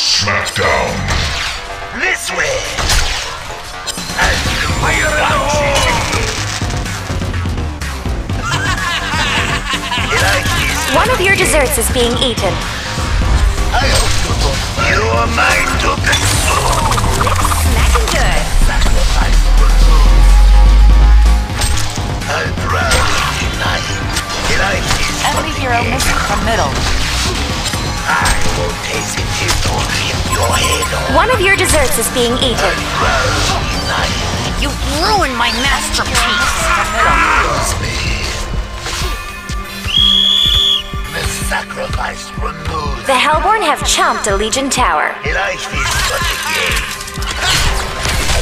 Smackdown. This way. And fire it all. One of your desserts is being eaten. I hope you are mine to consume. Smacking good. I'll probably deny it. Enemy hero missing from middle. One of your desserts is being eaten. You ruined my masterpiece. The sacrifice removes. The Hellborn have chomped a Legion tower. I like this fucking game.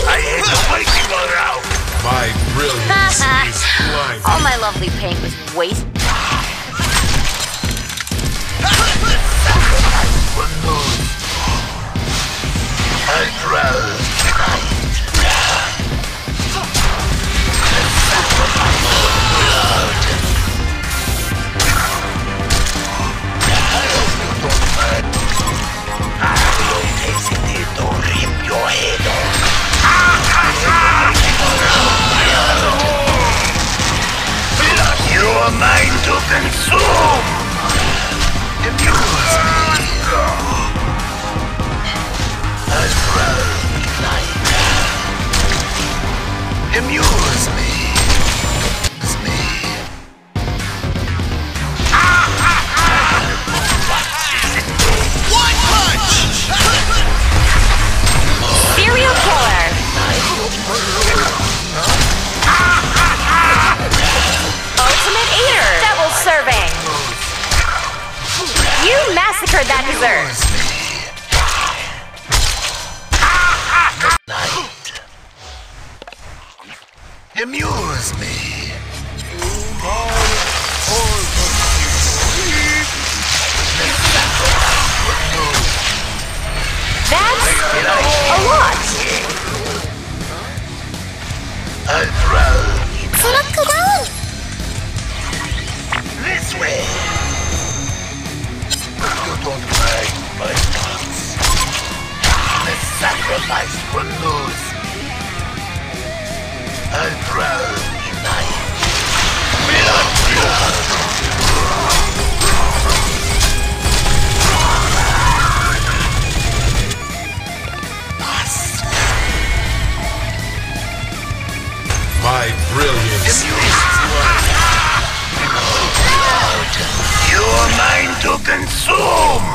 I hate the waking around. My brilliance is blinding. All my lovely paint was wasted. Mine to consume! Abuse me! Amuse me! One punch! Serial killer! Ultimate eater! Double serving! You massacred that dessert! Amuse me! That's a lot! I'll this way! You don't mind my thoughts. The sacrifice will lose. I'll drown in night. My brilliance is you are mine to consume!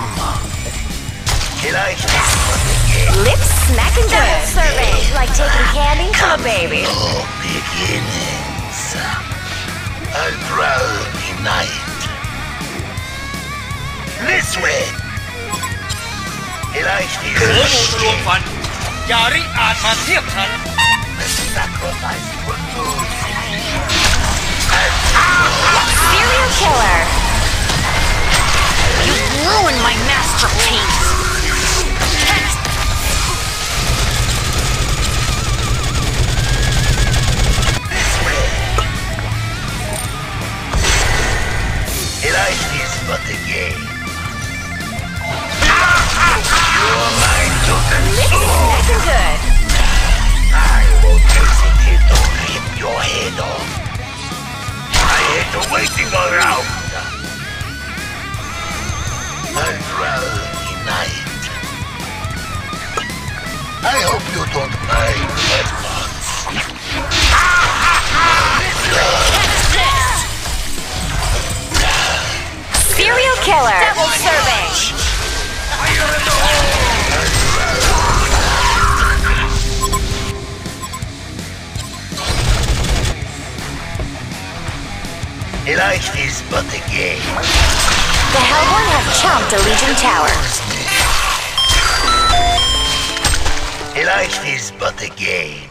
Lips smacking down survey, like taking candy? Come, baby! Oh, beginnings. I'll growl in night. This way! The sacrifice will lose. Serial killer! You ruined my masterpiece! This way! Life is but a game. You are mine to consume! This is good! I will basically don't rip your head off. I hate the waiting around. I'll drown in night. I hope you don't mind my thoughts. What's this? Serial killer. Double survey. Life is but a game. The Hellborn have chomped a Legion tower. Life is but a game.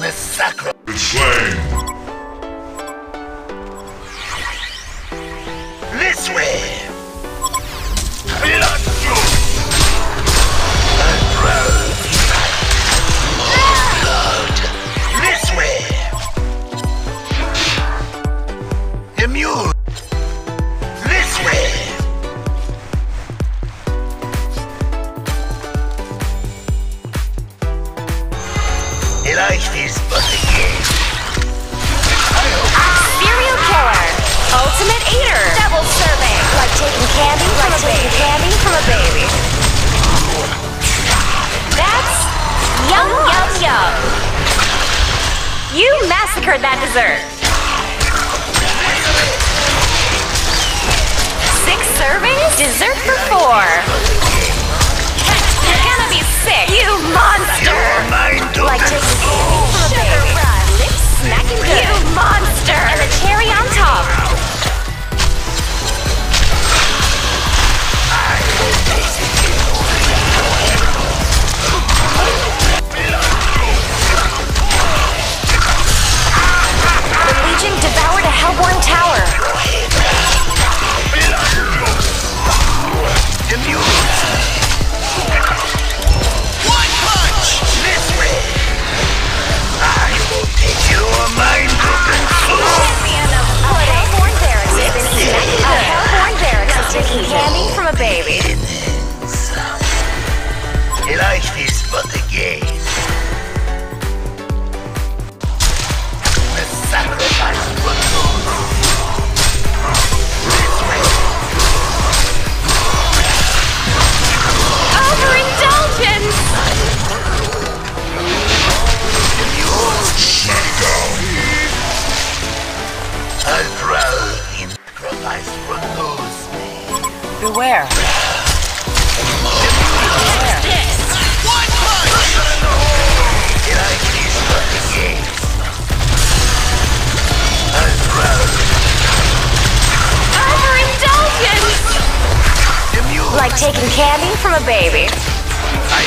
Massacre. Slain. This way. Blood juice. Blood. This way. Mule. This way. for that dessert. 6 servings? Dessert for 4. You're gonna be sick, you monster! Like taking anything from a baby. Lips smacking good. You monster! And the cherry on top. Devoured a Hellborn tower. One punch! This way. I will take your mind broken soul. A Hellborn barracks has been eaten. A Hellborn barracks has been eaten. Handing from a baby. I like this for the game. Beware. Like taking candy from a baby. I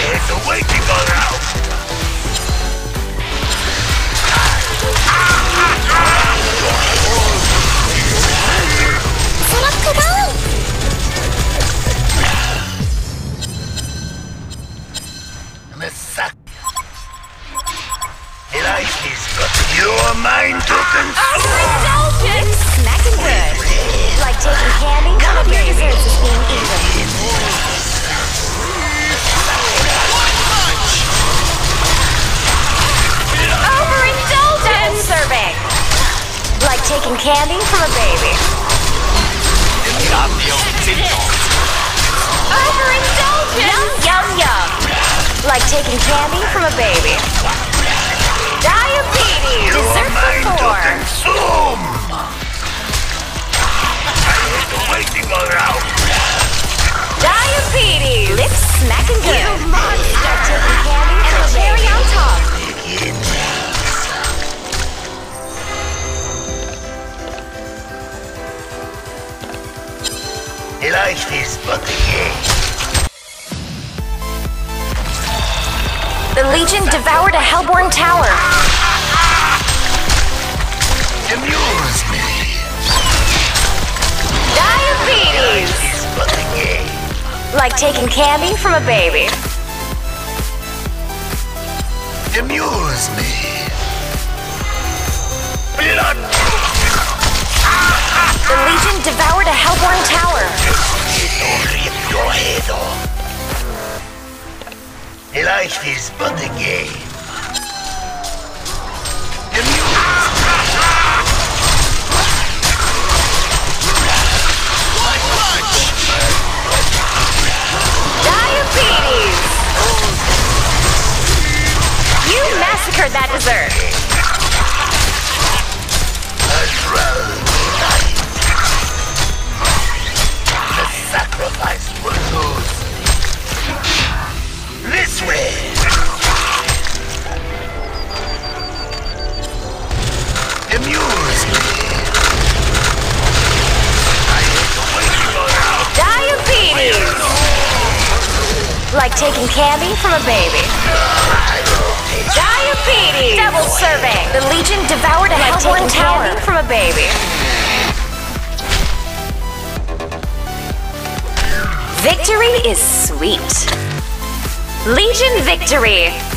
hate the way people now. Your mind broken. It's smacking good. Like taking candy, none of your desserts is being eaten. Overindulgence serving. Like taking candy from a baby. Overindulgence. Yum, yum, yum. Like taking candy from a baby. Diabetes! Dessert for 4! Consume! I hate the way people around! Diabetes! Lips smacking good! You monster! Taking candy and a cherry on top! I like this, but the Legion devoured a Hellborn tower. Amuse me. Diabetes! Like taking candy from a baby. Amuse me. The Legion devoured a Hellborn tower. Rip your head off. Life is but a game. Diabetes! You massacred that dessert. The sacrifice was lost. This way! Amuse me! Diabetes! Like taking candy from a baby. Diabetes! Double serving! The Legion devoured a Hellborn tower from a baby. Victory is sweet. Legion victory!